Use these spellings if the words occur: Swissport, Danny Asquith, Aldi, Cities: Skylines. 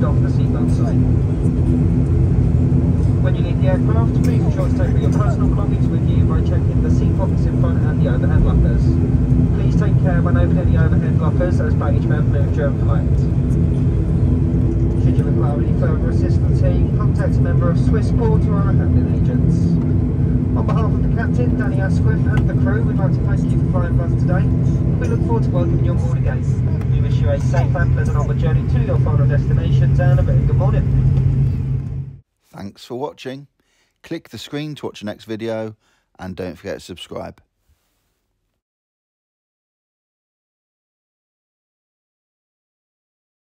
switched off the seatbelt sign. When you leave the aircraft, make sure to take all your personal belongings with you by checking the seat pockets in front and the overhead lockers. Please take care when opening the overhead lockers as baggage may have moved during flight. Should you require any further assistance here, you can contact a member of Swissport or our handling agents. On behalf of the captain, Danny Asquith, and the crew, we'd like to thank you for flying with us today. We look forward to welcoming you on board again. We wish you a safe and pleasant onward journey to your final destinations, and a very good morning. Thanks for watching. Click the screen to watch the next video, and don't forget to subscribe.